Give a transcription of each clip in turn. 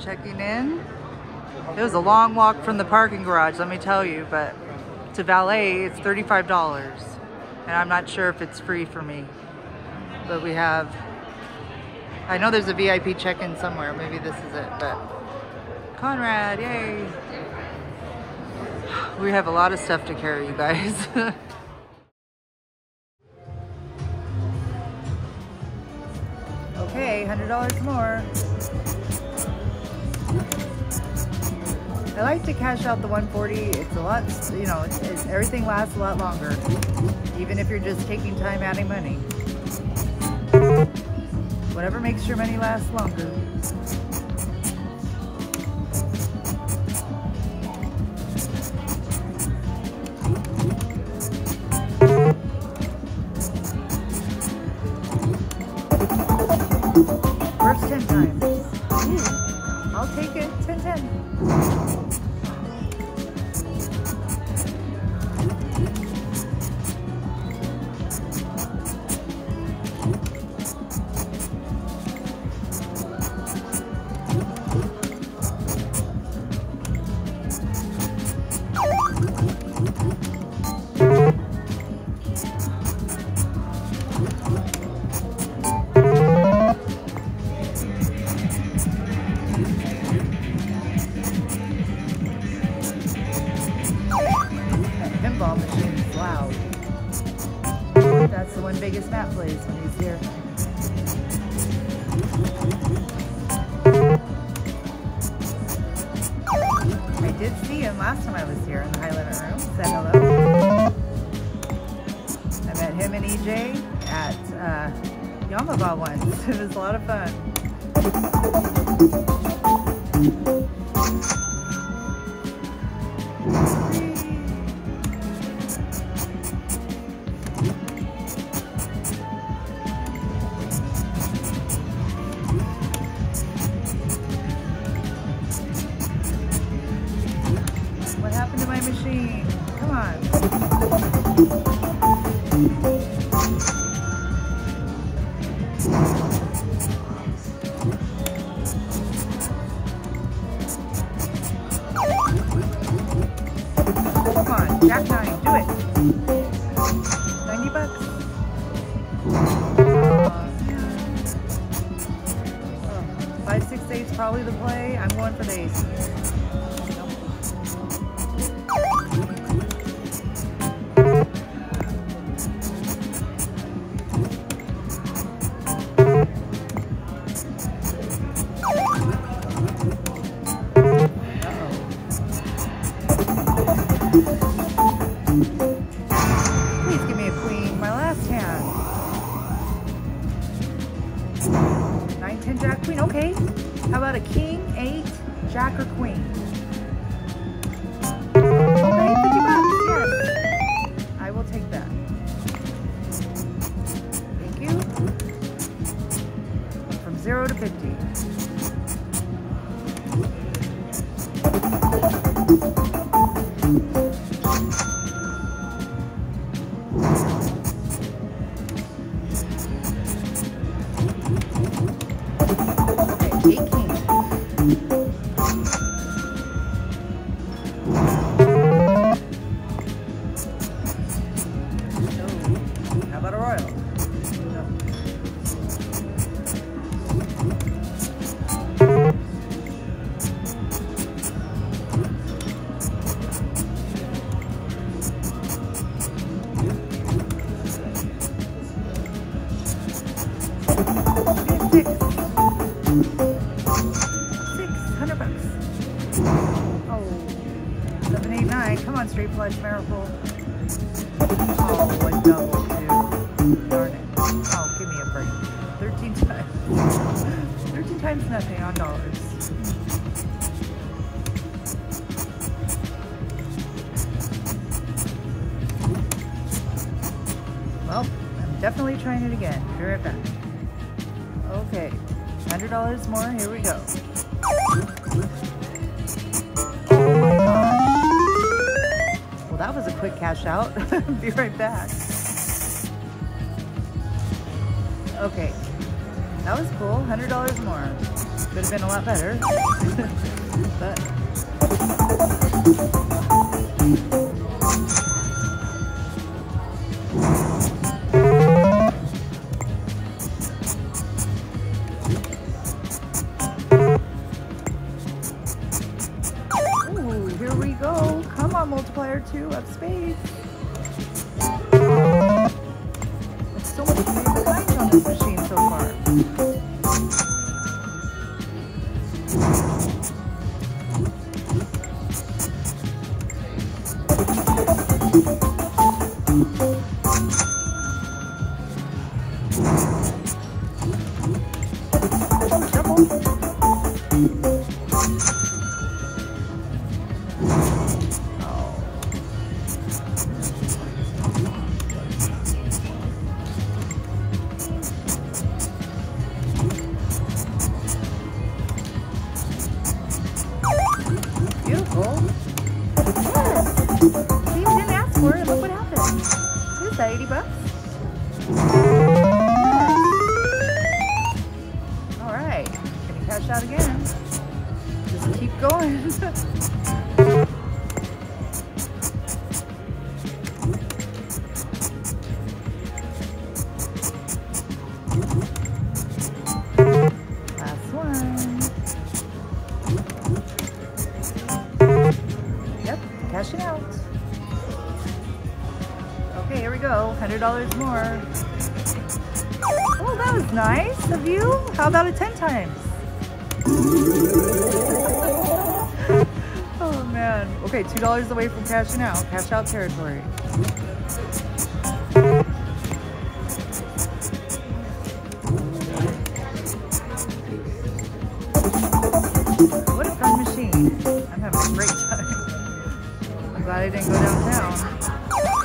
checking in. It was a long walk from the parking garage, let me tell you, but to valet, it's $35. And I'm not sure if it's free for me, but we have, I know there's a VIP check-in somewhere. Maybe this is it, but Conrad, yay. We have a lot of stuff to carry, you guys. Okay, $100 more. I like to cash out the 140. It's a lot, you know, it's, everything lasts a lot longer, even if you're just taking time adding money. Whatever makes your money last longer. First 10 times. I'll take it. 10-10. Biggest Matt plays when he's here. I did see him last time I was here in the high limit room. Said hello. I met him and EJ at Yaamava once. It was a lot of fun. Probably the play. I'm going for the ace. Uh-oh. Please give me a queen. My last hand. 9-10 jack queen. Okay. How about a king, 8, jack, or queen? Okay, $50, yes. I will take that. Thank you. From 0 to 50. Miracle. Oh, a double, too. Darn it. Oh, give me a break. 13 times. 13 times nothing on dollars. Well, I'm definitely trying it again. Be right back. Okay. $100 more. Here we go. That was a quick cash out. Be right back. Okay, that was cool. $100 more. Could have been a lot better. But. Multiplier 2 of spades. There's so many new designs on this machine so far. Oh, double. $80. All right, gonna cash out again. Just keep going. Last one. Yep, cashing out. Okay, here we go, $100 more. Oh, that was nice of you. How about a 10 times? Oh man. Okay, $2 away from cashing out. Cash out territory. What a fun machine. I'm having a great time. I'm glad I didn't go downtown.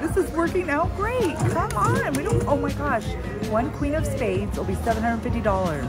This is working out great. Come on, we don't. Oh my gosh, one queen of spades will be $750.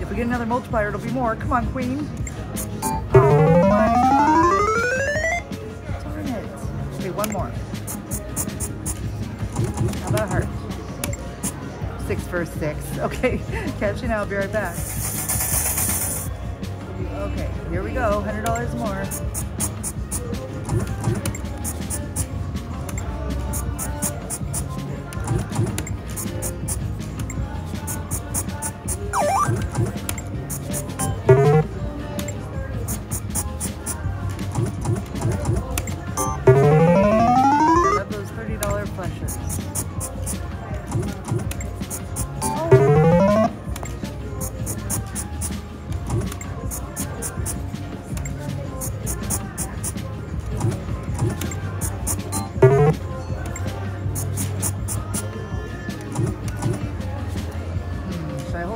If we get another multiplier, it'll be more. Come on, queen. Oh my god. Darn it. Okay, one more. How about a heart? 6 for 6. Okay, catching out. I'll be right back. Okay, here we go. $100 more.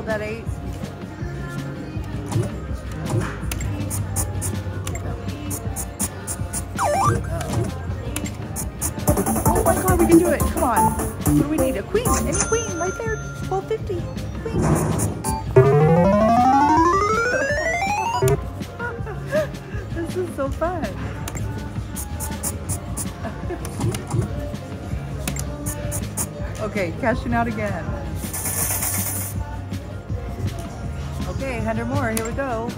That 8. Oh my god, we can do it. Come on. What do we need? A queen. Any queen right there. 1250. Queen. This is so fun. Okay, cashing out again. Okay, 100 more, here we go.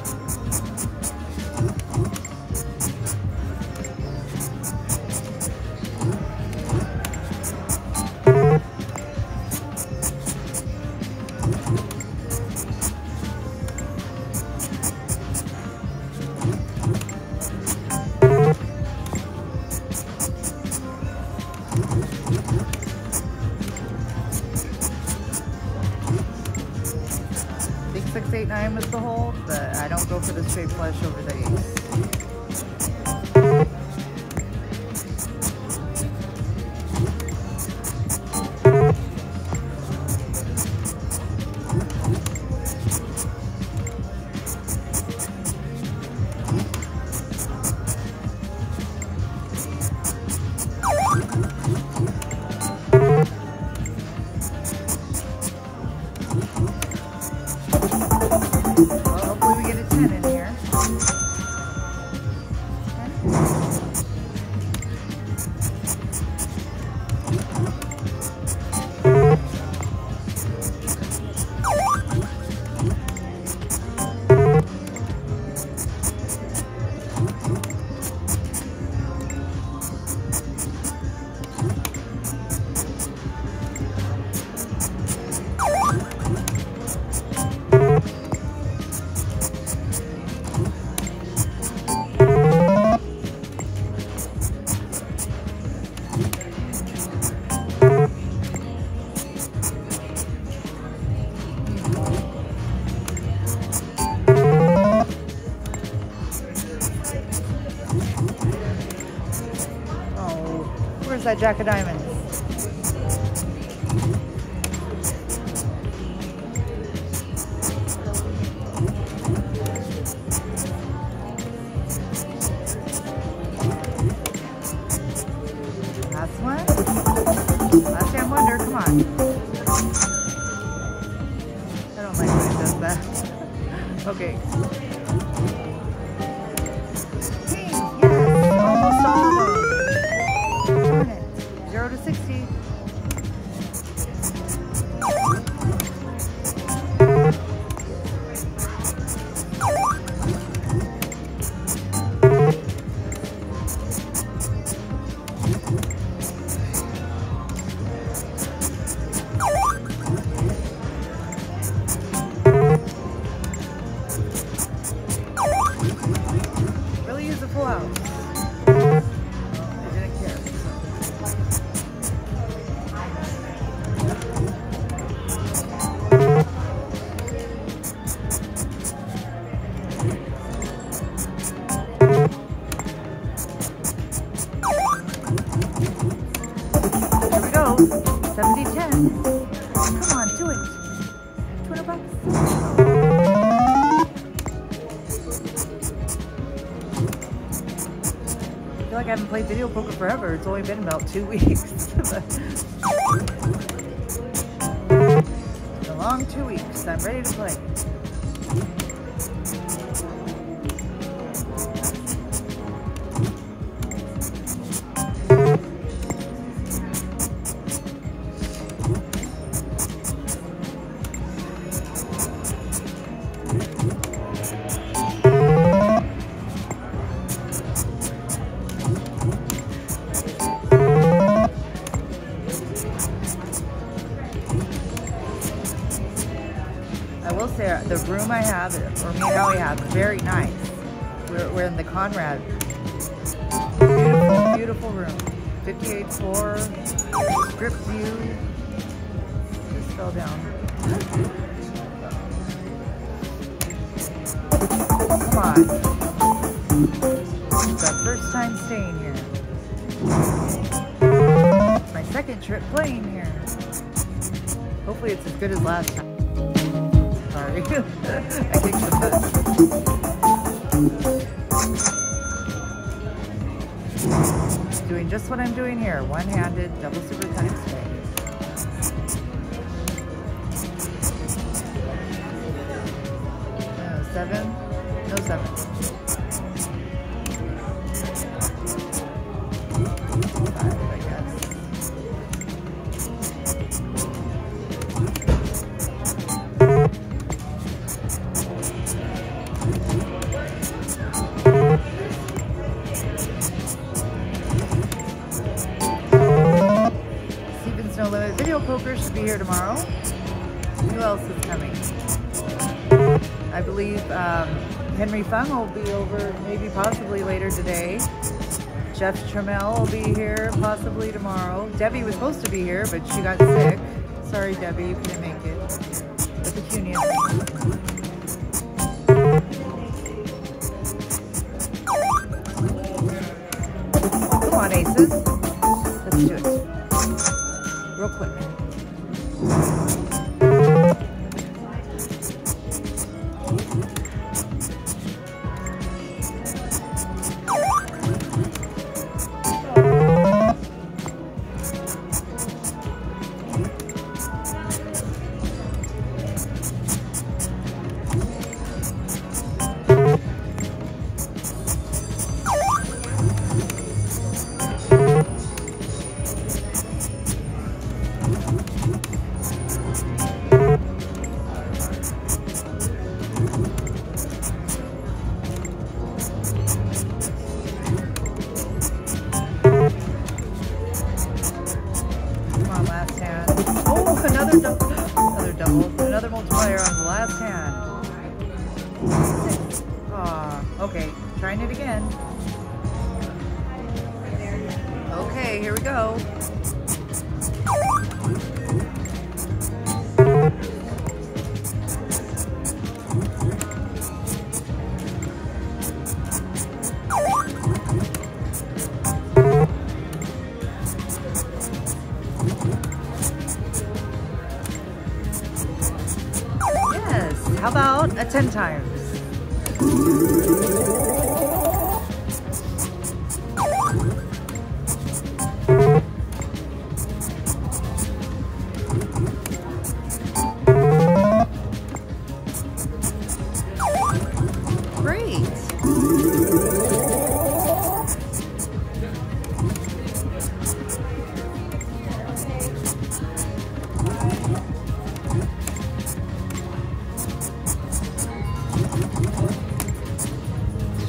$6, 8, 9 was the hole, but I don't go for the straight flush over the ace. Hopefully we get a 10 in here. is that Jack of Diamonds? Last one. Last damn wonder. Come on. I don't like when it does that. Okay. Hey, yes. Almost all of them. 0 to 60. Really use the full house. I feel like I haven't played video poker forever. It's only been about 2 weeks. It's been a long 2 weeks. I'm ready to play. The room I have, or me and Allie have, very nice. We're in the Conrad. Beautiful, beautiful room. 58th floor, strip view. Just fell down. Come on. It's my first time staying here. It's my second trip playing here. Hopefully it's as good as last time. Sorry, I kicked the foot. Doing just what I'm doing here, one-handed double super cutting spade. No seven, no seven. Poker should be here tomorrow. Who else is coming? I believe Henry Fung will be over maybe possibly later today. Jeff Trammell will be here possibly tomorrow. Debbie was supposed to be here, but she got sick. Sorry, Debbie, you couldn't make it. The petunia. Come on, aces. Let's do it. Real quick. Another multiplier on the last hand. 6. Aw, okay, trying it again. Okay, here we go. centimes.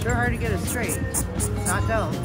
Sure hard to get it straight. It's not dealt.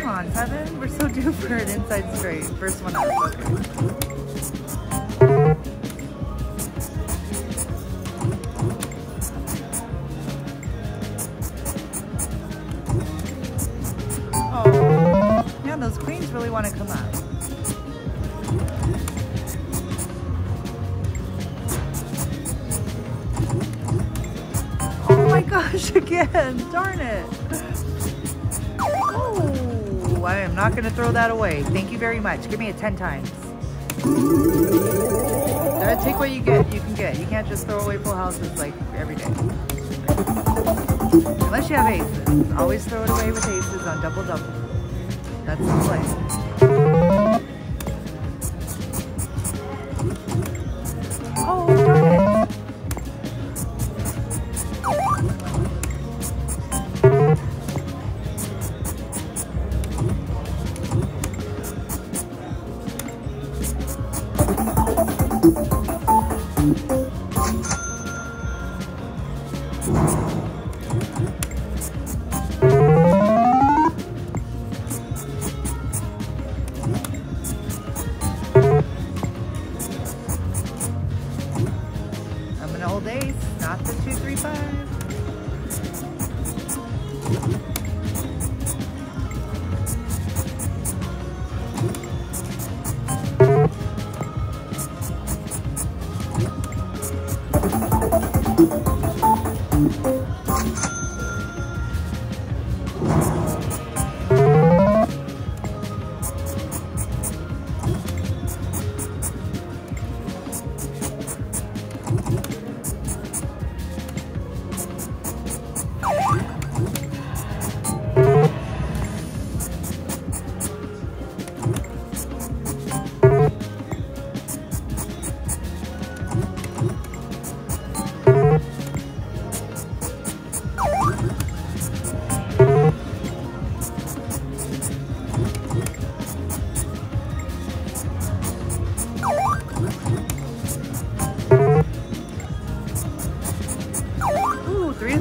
Come on, Kevin. We're so due for an inside straight. First one out of the poker. Those queens really want to come up. Oh my gosh, again, darn it. Oh, I am not going to throw that away. Thank you very much. Give me a 10 times. Gotta take what you get, you can get. You can't just throw away full houses like every day. Unless you have aces. Always throw it away with aces on double-double. That's the play. Oh, darn it. Not the 2-3-5.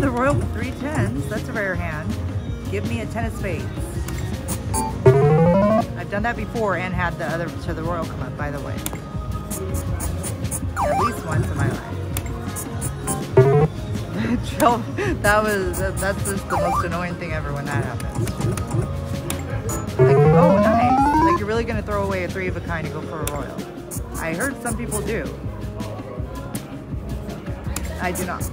Royal 3 tens, that's a rare hand. Give me a 10 of spades. I've done that before and had the other to the royal come up, by the way. At least once in my life. That's just the most annoying thing ever when that happens. Like, oh, nice. Like, you're really gonna throw away a 3 of a kind to go for a royal. I heard some people do. I do not.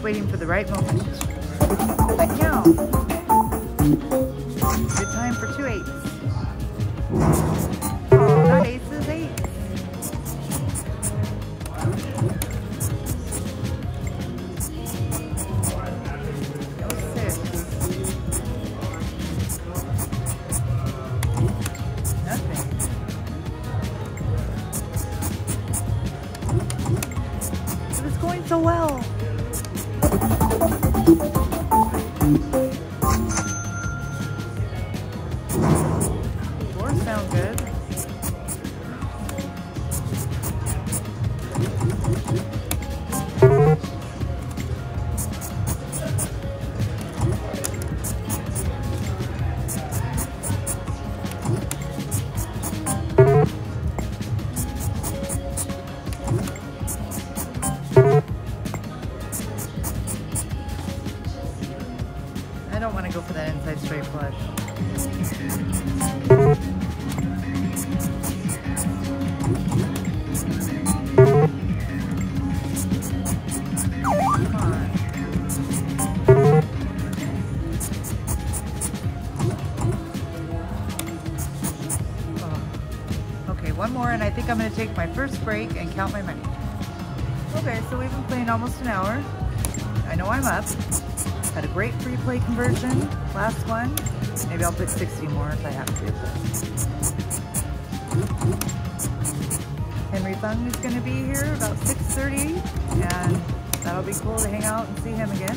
just waiting for the right moment. Put that down. Good time for 2 8s. Oh, not aces, 8s. So well. Fours sound good. I don't want to go for that inside straight flush. Come on. Oh. Okay, one more and I think I'm going to take my first break and count my money. Okay, so we've been playing almost an hour. I know I'm up. Had a great free play conversion, last one. Maybe I'll put 60 more if I have to. Henry Fung is going to be here about 6:30, and that'll be cool to hang out and see him again.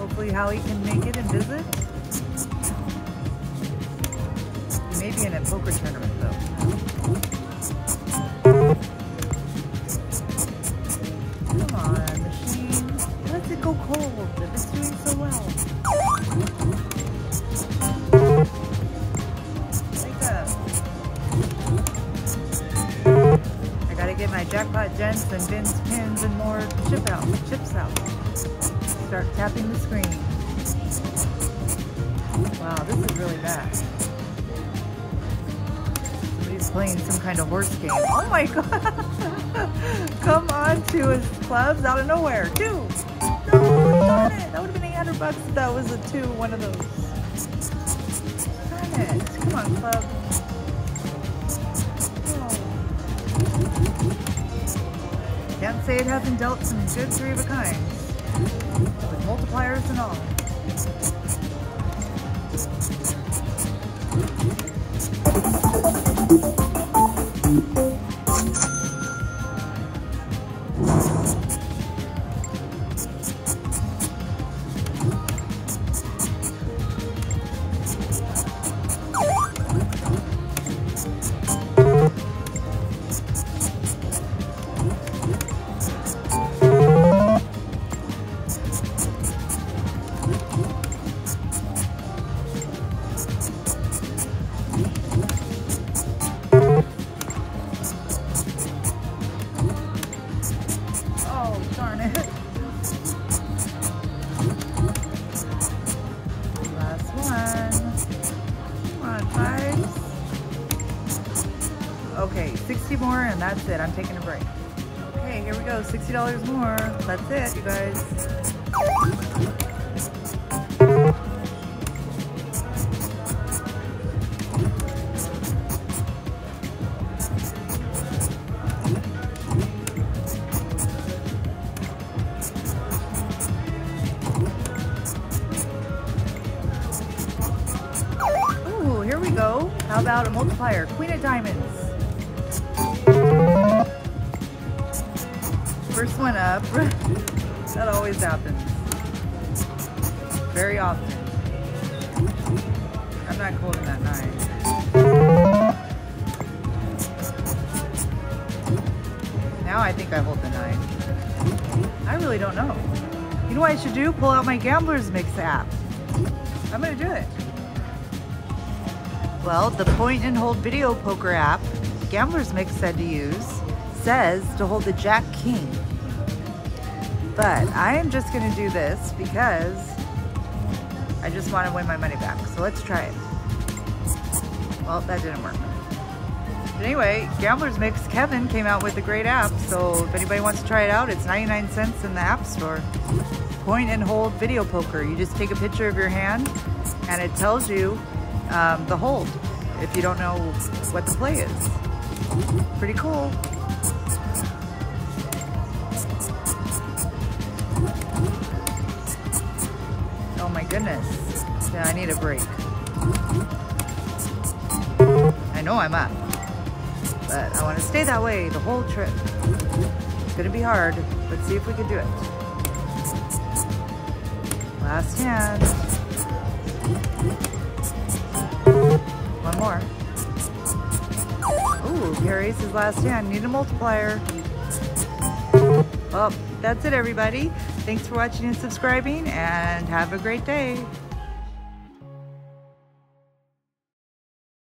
Hopefully Howie can make it and visit. He may be in a poker tournament though. Come on, machine. Let it go cold, if it's doing so well. Wake up. I gotta get my jackpot gents and Vin's pins and more chips out. Start tapping the screen. Wow, this is really bad. Somebody's playing some kind of horse game. Oh my god! Come on to his clubs out of nowhere, too! It. That would have been $800 if that was a two, one of those. Got it. Come on, club. Oh. Can't say it hasn't dealt some good three of a kind. With multipliers and all. Okay, 60 more and that's it. I'm taking a break. Okay, here we go. $60 more. That's it, you guys. Ooh, here we go. How about a multiplier? Queen of Diamonds. First one up. That always happens. Very often. I'm not holding that nine. Now I think I hold the nine. I really don't know. You know what I should do? Pull out my Gambler's Mix app. I'm gonna do it. Well, the point and hold video poker app, Gambler's Mix said to use, says to hold the Jack King. But I am just gonna do this because I just wanna win my money back. So let's try it. Well, that didn't work. But anyway, Gambler's Mix, Kevin came out with a great app, so if anybody wants to try it out, it's 99 cents in the app store. Point and hold video poker. You just take a picture of your hand and it tells you the hold if you don't know what the play is. Pretty cool. Oh my goodness. Yeah, I need a break. I know I'm up, but I want to stay that way the whole trip. It's going to be hard. Let's see if we can do it. Last hand. One more. Ooh, Gary's his last hand. Need a multiplier. Well, that's it, everybody. Thanks for watching and subscribing, and have a great day.